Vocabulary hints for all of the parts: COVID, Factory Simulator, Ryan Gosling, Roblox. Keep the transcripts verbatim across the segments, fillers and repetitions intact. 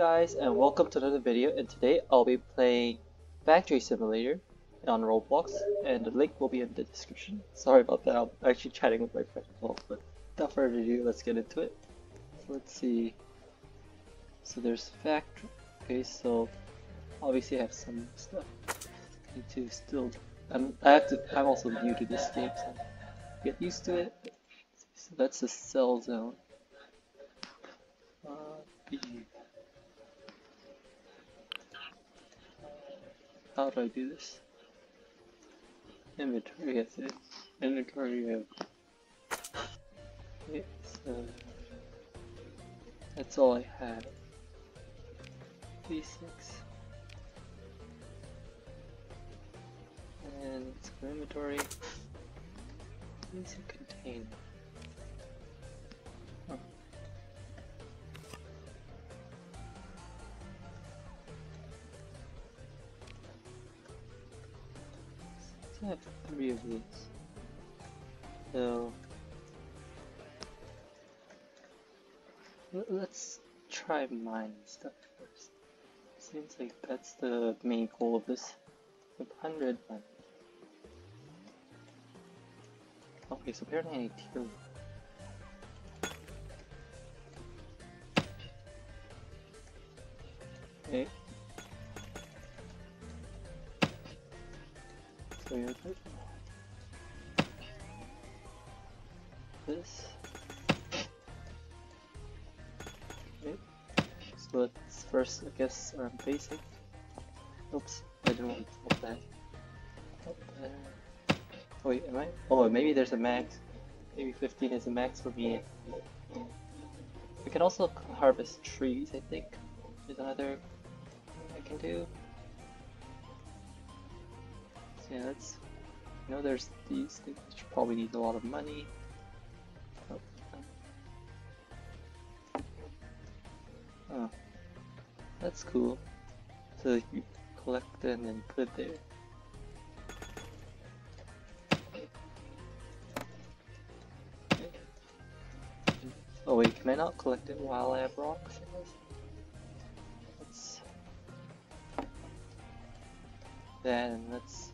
guys, and welcome to another video, and today I'll be playing Factory Simulator on Roblox, and the link will be in the description. Sorry about that, I'm actually chatting with my friend, but without further ado, let's get into it. So let's see, so there's Factory. Okay, so obviously I have some stuff. I need to still, I'm, I have to, I'm also new to this game, so get used to it. So that's the cell zone. How do I do this? Inventory, that's it. Inventory, yeah. Okay, so that's all I have. V six. And let's go inventory. Please contain. I have three of these. So let's try mining stuff first. Seems like that's the main goal of this. one hundred. Okay, so apparently I need tier one. Okay. This. Okay. So let's first, I guess, um, basic. Oops, I didn't want to hold that. Oh, uh, wait, am I? Oh, maybe there's a max. Maybe fifteen is a max for me. We can also harvest trees, I think. There's another thing I can do. Yeah, that's, you know, there's these things which probably need a lot of money. Oh, oh. That's cool. So like, you collect them and put it there. Okay. Oh wait, can I not collect it while I have rocks? Let's then let's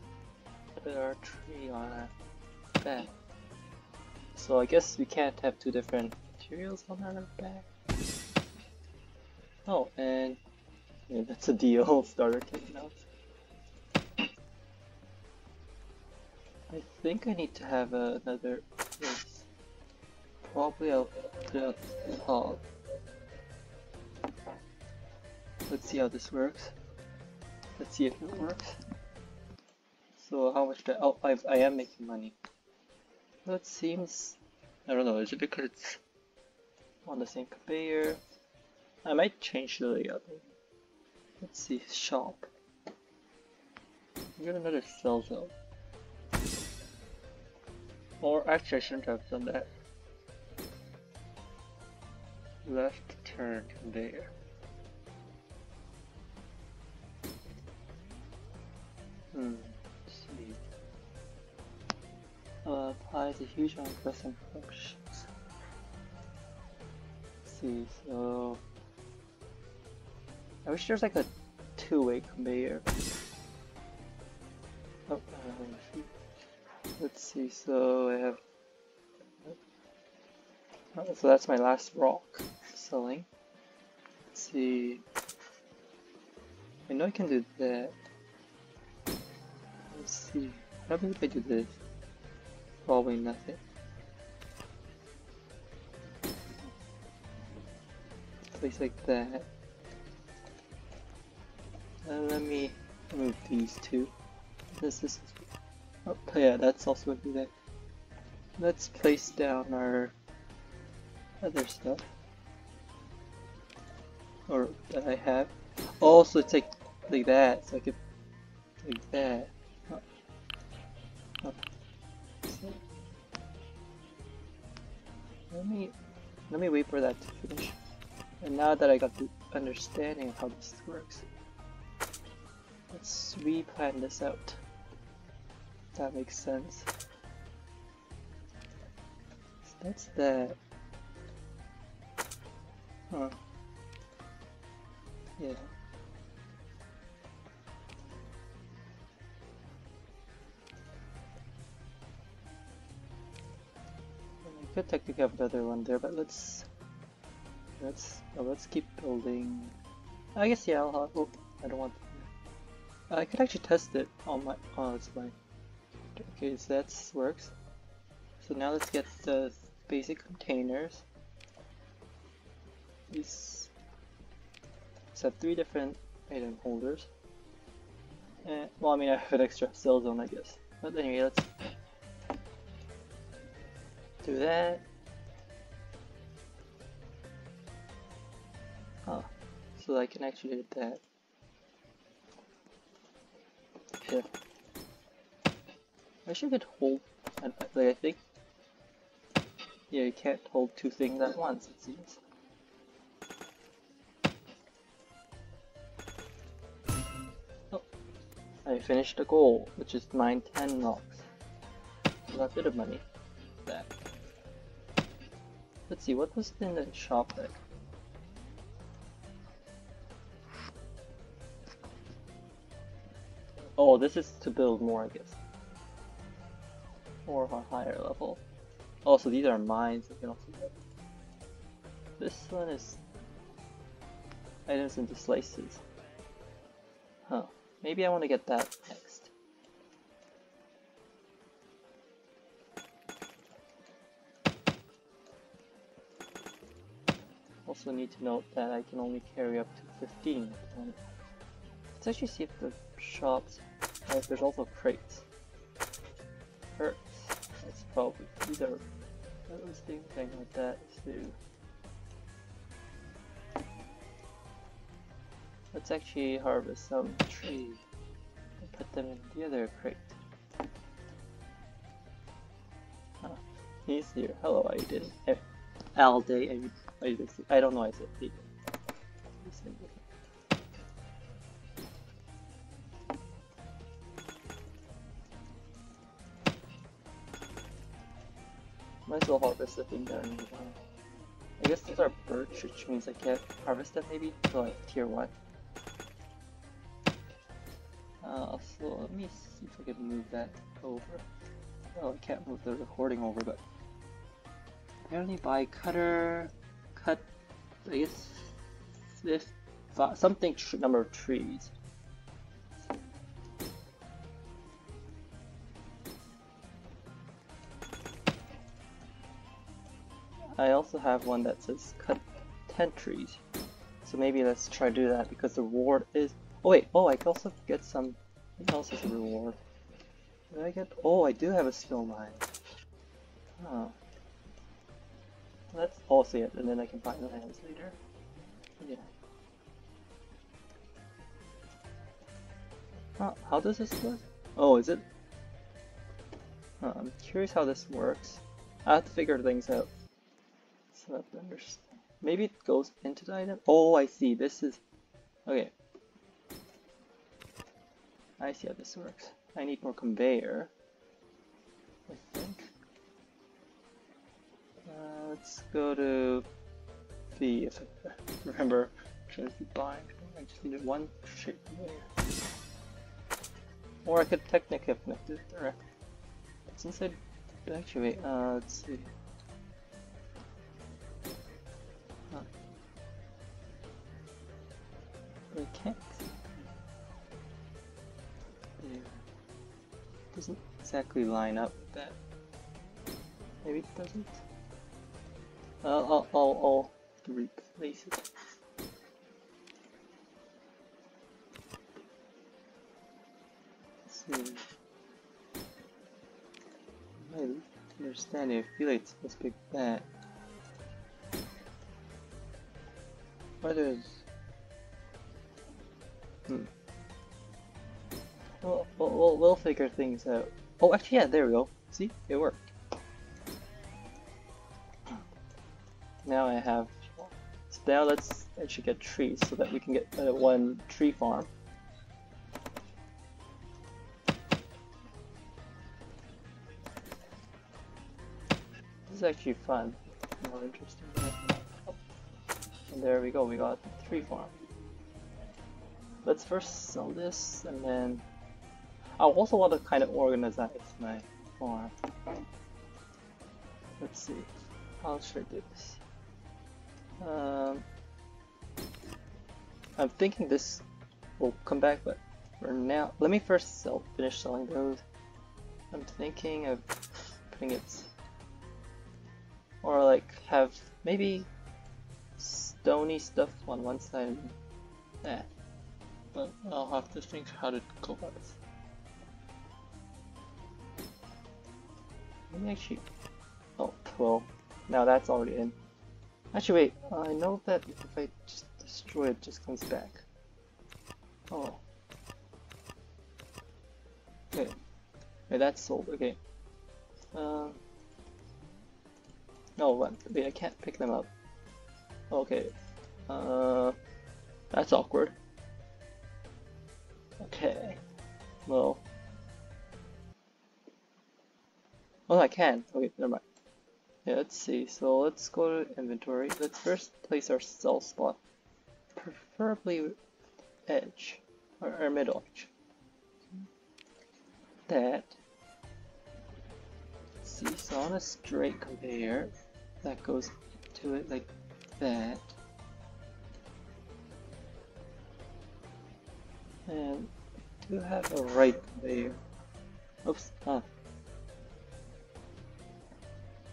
put our tree on our back. So I guess we can't have two different materials on our back. Oh, and yeah, that's a deal starter kit now. I think I need to have uh, another place. Probably I'll put it out this hall. Let's see how this works. Let's see if it works. So how much that? Oh, I, I am making money. So it seems, I don't know, is it because it's on the same conveyor? I might change the layout. Let's see, shop. We got another cell zone. Or actually I shouldn't have done that. Left turn conveyor. Hmm. Uh, applies a huge amount of custom functions. Let's see, so I wish there's like a two-way conveyor. Oh, um, let's see. So I have. Oh, so that's my last rock selling. Let's see. I know I can do that. Let's see. How about if I do this? Probably nothing. Place like that. And let me move these two. This is. Oh yeah, that's also gonna do that. Let's place down our other stuff. Or that I have. Oh, so it's like like that. So I could like that. Oh. Oh. Let me let me wait for that to finish. And now that I got the understanding of how this works, let's replan this out. That makes sense. So that's that. Huh. Yeah. We could technically have another one there, but let's let's oh, let's keep building. I guess yeah. I'll have, oh, I don't want. I could actually test it on my. Oh, it's my. Okay, so that works. So now let's get the basic containers. These set three different item holders. And, well, I mean, I have extra cell zone, I guess. But anyway, let's do that. Oh, so I can actually do that. Yeah. I should get hold. And, like, I think. Yeah, you can't hold two things at once, it seems. Oh, I finished the goal, which is nine ten blocks. So that's a bit of money. That. Let's see, what was in the shop there? Oh, this is to build more, I guess. Or a higher level. Also, these are mines. You can also get. This one is items into slices. Huh. Maybe I want to get that next. Also, need to note that I can only carry up to fifteen. Let's actually see if the shops. Oh, there's also crates. Or it's probably either those things, thing like that too. Let's actually harvest some trees and put them in the other crate. Huh. He's here. Hello, I did. All day. I did. I don't know. I said. He did. Might as well harvest the thing that I need. I guess these are birch, which means I can't harvest them maybe until like tier one. Uh, so let me see if I can move that over. Well, I can't move the recording over, but I only buy cutter, cut, I guess, this, something, tr number of trees. I also have one that says cut ten trees, so maybe let's try to do that because the reward is. Oh wait, oh I can also get some. What else is a reward? Did I get? Oh, I do have a snow mine. Huh. Let's also it, and then I can buy the hands later. Yeah. Huh, how does this work? Oh, is it? Huh, I'm curious how this works. I have to figure things out. Understand. Maybe it goes into the item. Oh, I see. This is okay. I see how this works. I need more conveyor. I think. Uh, let's go to the. If I remember, trying to buy. I just needed one shape conveyor. Or I could technically have connected it directly. Since I actually, wait, uh, let's see. I can't see. There. Doesn't exactly line up with that. Maybe it doesn't. Uh, I'll, I'll, I'll replace it. Let's see. I don't understand it. I feel like it's supposed to be that. What is. Hmm. We'll, we'll, we'll figure things out. Oh, actually, yeah, there we go. See? It worked. Now I have... So now let's actually get trees so that we can get uh, one tree farm. This is actually fun. More interesting. And there we go, we got the tree farm. Let's first sell this, and then I also want to kind of organize my farm. Let's see, how should I do this? Um, I'm thinking this will come back, but for now, let me first sell, finish selling those. I'm thinking of putting it, or like have maybe stony stuff on one side and that. But I'll have to think how to go about this. Let me actually, oh well, now that's already in. Actually wait, I know that if I just destroy it, it just comes back. Oh. Okay. Okay, that's sold, okay. Um. No, what? Wait, I can't pick them up. Okay. Uh. That's awkward. Okay. Well. Oh, I can. Okay, never mind. Yeah, let's see. So let's go to inventory. Let's first place our cell spot, preferably edge or, or middle edge. That. Let's see, so on a straight conveyor that goes to it like that, and I do have a right conveyor. Oops. Ah.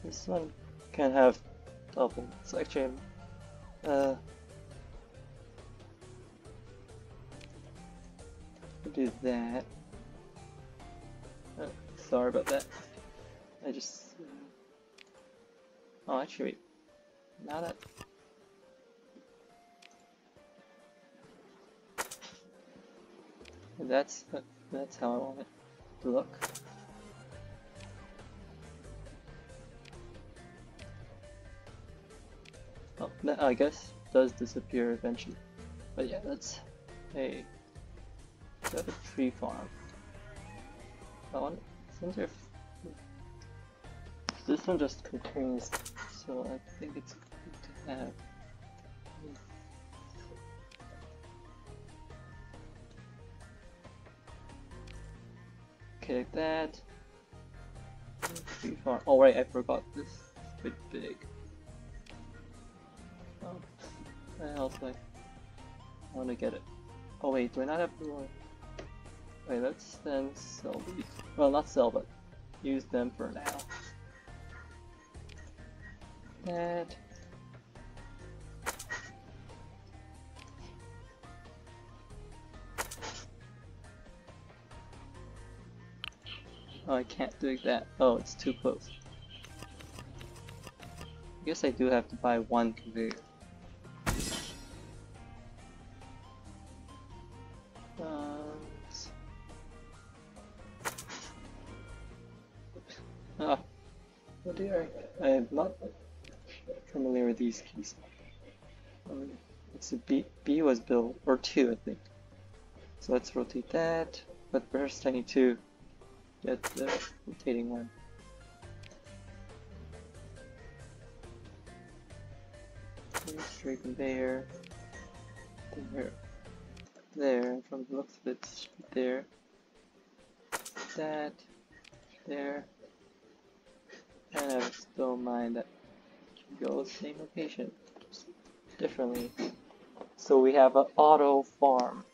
This one can have double. So actually, uh, do that. Oh, sorry about that. I just. Oh, actually, wait. Now that. That's that's how I want it to look. Oh, that I guess does disappear eventually. But yeah, that's a, that's a tree farm. I wonder, I wonder if this one just contains, so I think it's good to have. Okay, like that. Tree farm. Oh right, I forgot this is a bit big. Oh, what else do I, I want to get it? Oh wait, do I not have more? Wait, let's then sell these. Well, not sell, but use them for now. That. Oh, I can't do that. Oh, it's too close. I guess I do have to buy one conveyor. Ah, oh dear, I am not familiar with these keys. Um, it's a B, B was built, or two I think. So let's rotate that, but first I need to get the rotating one. Straight conveyor, there, there, from the looks of it, there, that, there. And I would still mind that you go same location, just differently. So we have an auto farm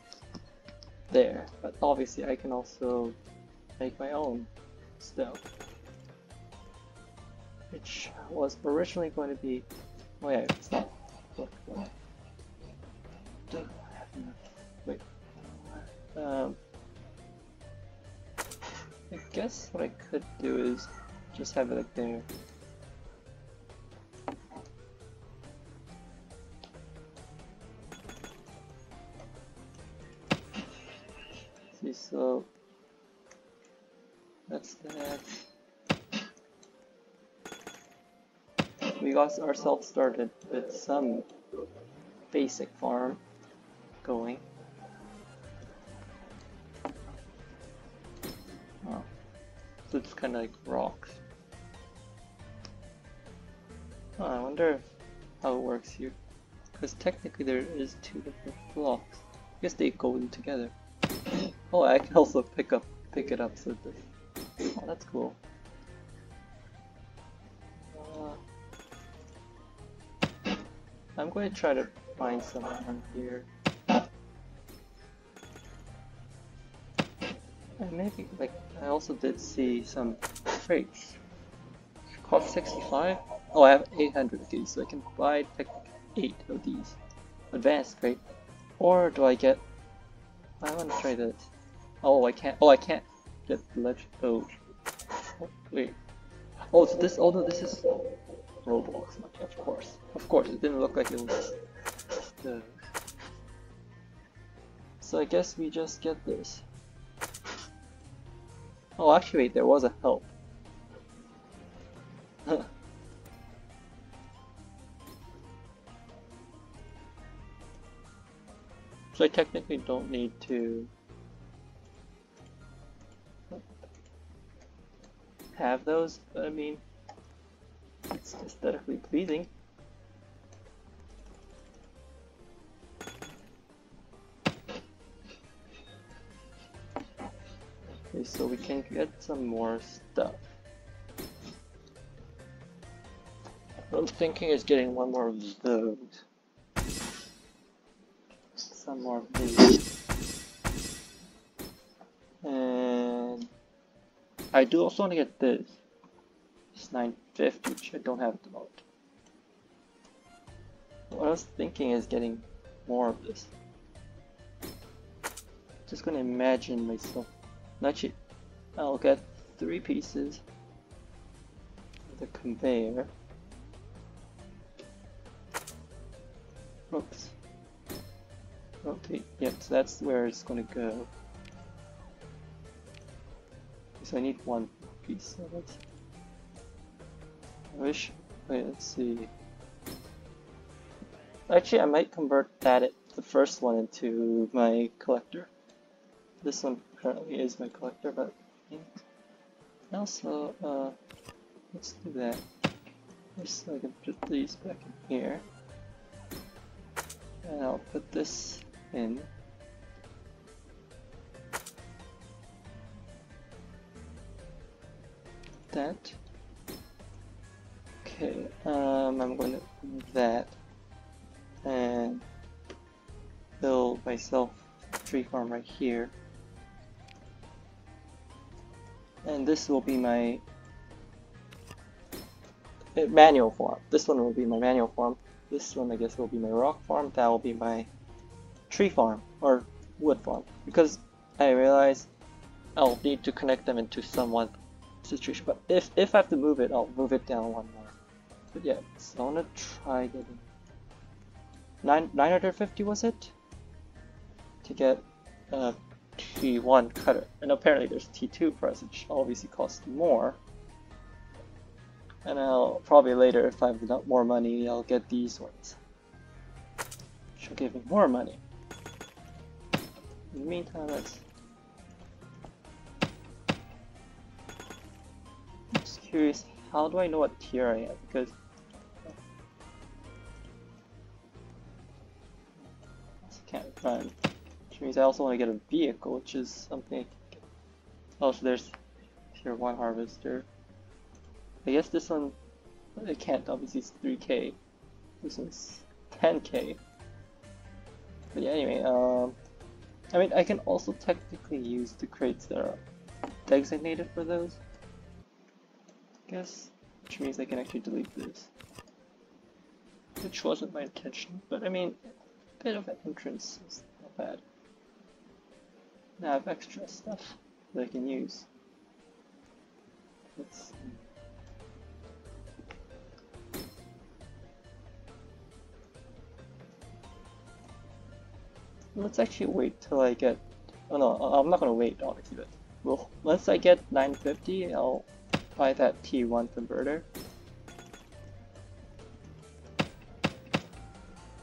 there, but obviously I can also make my own still, which was originally going to be. Oh yeah, it's not. Look, I don't have enough. Wait. Um. I guess what I could do is. Just have it like there. See, so that's that. We got ourselves started with some basic farm going. Oh. So it's kind of like rocks. Oh, I wonder how it works here, because technically there is two different blocks. guess they go in together. Oh, I can also pick up, pick it up. So this. Oh, that's cool. Uh, I'm going to try to find someone here. And maybe, like, I also did see some crates. Cost sixty-five. Oh, I have eight hundred of these, so I can buy pick eight of these. Advanced crate. Or do I get? I want to try this. Oh, I can't. Oh, I can't get the ledge. Oh, wait. Oh, so this. Oh no, this is Roblox. Of course, of course. It didn't look like it was. The... So I guess we just get this. Oh, actually, there was a help. Huh. So I technically don't need to have those, but I mean, it's aesthetically pleasing. So we can get some more stuff. What I'm thinking is getting one more of those. Some more of these. And I do also want to get this. It's nine fifty, which I don't have at the moment. What I was thinking is getting more of this. Just gonna imagine myself. Actually, I'll get three pieces of the conveyor. Oops. Okay, yep, so that's where it's gonna go. So I need one piece of it. I wish. Wait, let's see. Actually, I might convert that, it, the first one, into my collector. This one currently is my collector, but also uh, let's do that. Just so I can put these back in here, and I'll put this in. That. Okay. Um, I'm going to do that and build myself a tree farm right here. And this will be my manual farm. This one will be my manual farm. This one, I guess, will be my rock farm. That will be my tree farm or wood farm, because I realize I'll need to connect them into someone situation. But if if I have to move it, I'll move it down one more. But yeah, so I'm gonna try getting nine nine hundred fifty was it to get uh. T one cutter, and apparently there's T two press, which obviously costs more. And I'll probably later, if I have got more money, I'll get these ones, which will give me more money. In the meantime, let's. I'm just curious, how do I know what tier I am? Because I can't run. Means I also want to get a vehicle, which is something. Oh, so there's tier one harvester. I guess this one I can't, obviously it's three K. This one's ten K. But yeah, anyway, um, I mean I can also technically use the crates that are designated for those, I guess, which means I can actually delete this, which wasn't my intention. But I mean, a bit of an entrance is not bad. Now I have extra stuff that I can use. Let's see. Let's actually wait till I get. Oh no, I'm not gonna wait, obviously. But well, once I get nine fifty, I'll buy that T one converter.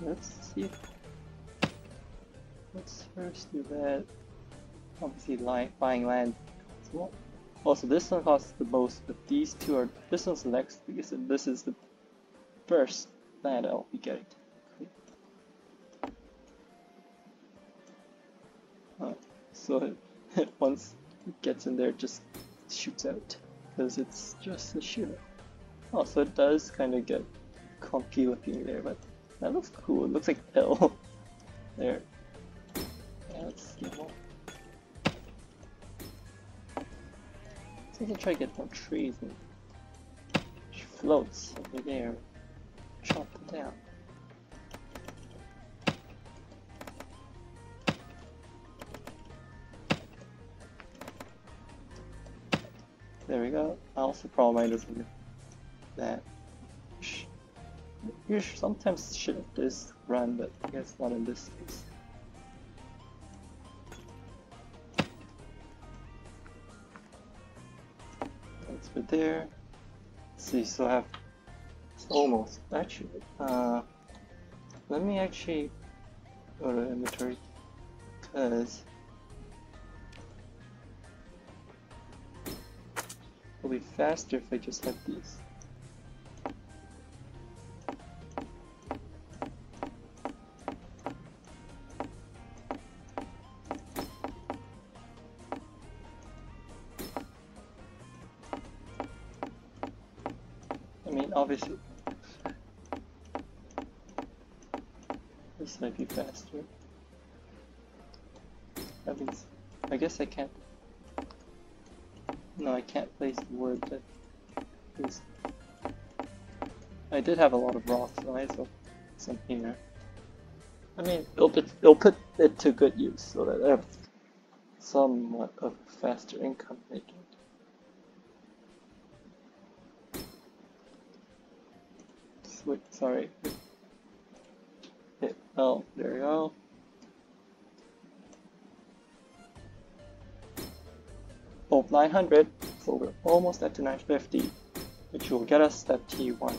Let's see. Let's first do that. Obviously, line, buying land as well. Also, this one costs the most, but these two are. This one's the next biggest, and this is the first land I'll be getting. so it once it gets in there it just shoots out because it's just a shooter. Also, it does kind of get clumpy looking there, but that looks cool. It looks like L. There. Yeah, let's get more. So I can try to get more trees and she floats over there. Chop it down. There we go. I also probably doesn't that. You sometimes should just run, but I guess not in this case. That's right there. Let's see, so I have it's almost actually. Uh, let me actually go to inventory because it'll be faster if I just have these. Obviously, this might be faster. That means, I guess I can't. No, I can't place the wood. That is, I did have a lot of rocks, so I might as well put some here. I mean, it'll put, it'll put it to good use, so that I have somewhat of faster income making. Wait, sorry. It fell. There we go. Oh, nine hundred. So we're almost at the nine fifty, which will get us that T one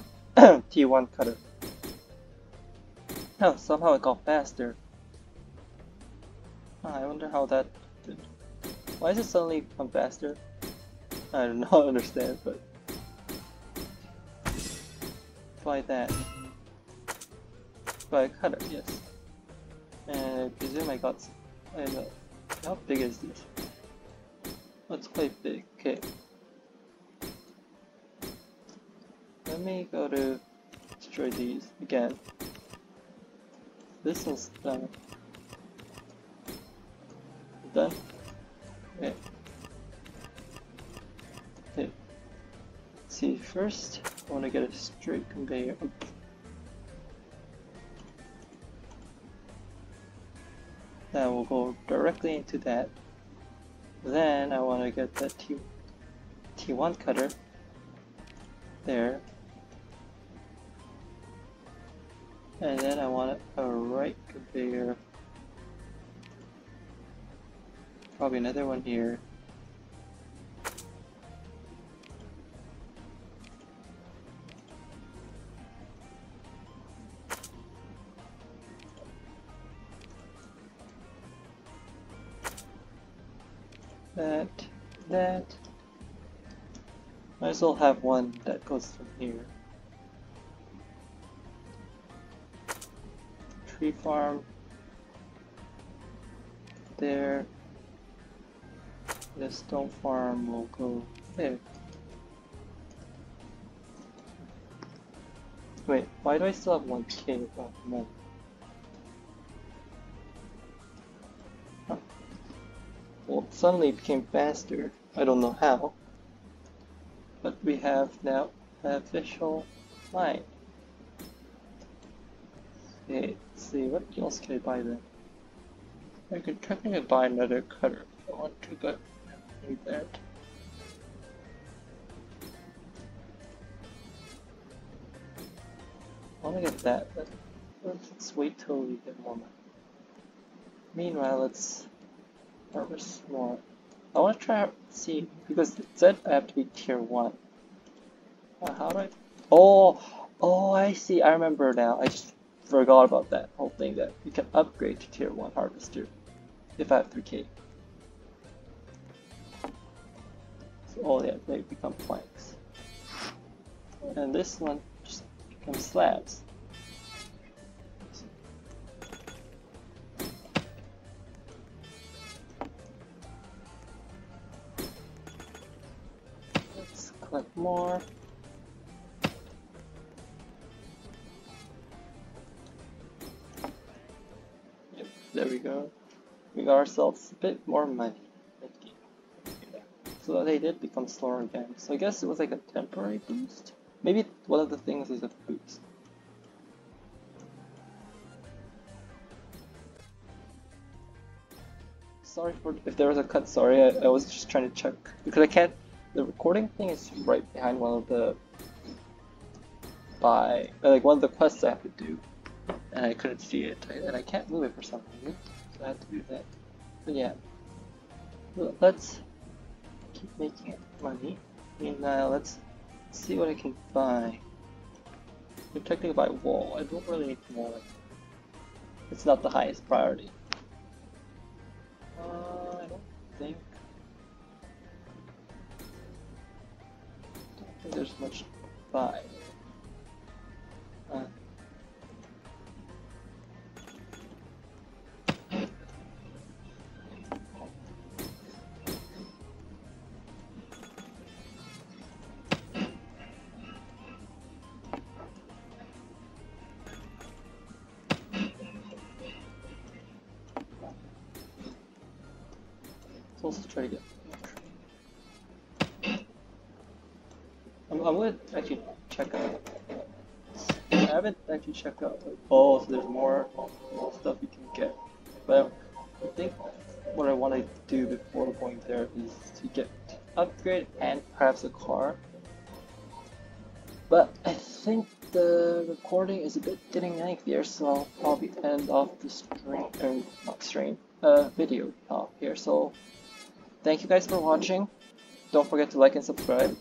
T one cutter. Oh, somehow it got faster. Oh, I wonder how that did. Why does it suddenly come faster? I do not understand, but. By that, by a cutter, yes. And I presume I got. I don't know. How big is this? That's quite big. Okay. Let me go to destroy these again. This is done. Done. Okay. Okay. Let's see first. I want to get a straight conveyor. That will go directly into that. Then I want to get that T T1 cutter there, and then I want a right conveyor. Probably another one here. That, that. Might as well have one that goes from here. Tree farm. There. The stone farm will go there. Wait, why do I still have one cave up there? Well, it suddenly became faster. I don't know how. But we have now an official mine. Okay, let's see, what else can I buy then? I could technically buy another cutter if I want to, but I don't need that. I want to get that, but let's wait till we get more money. Meanwhile, let's. That was more. I want to try see because it said I have to be tier one. Uh, how do I? Oh, oh, I see. I remember now. I just forgot about that whole thing that you can upgrade to tier one harvester if I have three K. So oh yeah, they become planks, and this one just becomes slabs. click more. Yep, there we go. We got ourselves a bit more money. So they did become slower again. So I guess it was like a temporary boost. Maybe one of the things is a boost. Sorry for if there was a cut. Sorry, I, I was just trying to check because I can't. The recording thing is right behind one of the by like one of the quests I have to do, and I couldn't see it, and I can't move it for some reason. So I had to do that. But yeah, let's keep making money. I mean, uh, let's see what I can buy. I'm technically buy wool. I don't really need wool. It's not the highest priority. Uh, I don't think. I don't think there's much to buy. Uh, Let's try to get. I'm, I'm gonna actually check out. I haven't actually checked out. Like, oh, so there's more stuff you can get. But I think what I want to do before going there is to get upgrade and perhaps a car. But I think the recording is a bit getting lengthier, so I'll probably end off the stream, or not stream, uh, video off here. So. Thank you guys for watching. Don't forget to like and subscribe.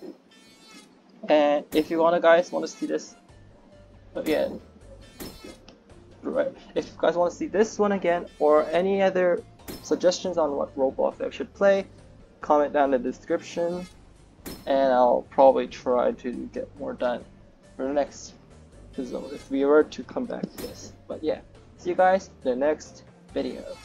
And if you wanna guys wanna see this again, right? If you guys wanna see this one again or any other suggestions on what Roblox I should play, comment down in the description, and I'll probably try to get more done for the next episode if we were to come back to this. But yeah, see you guys in the next video.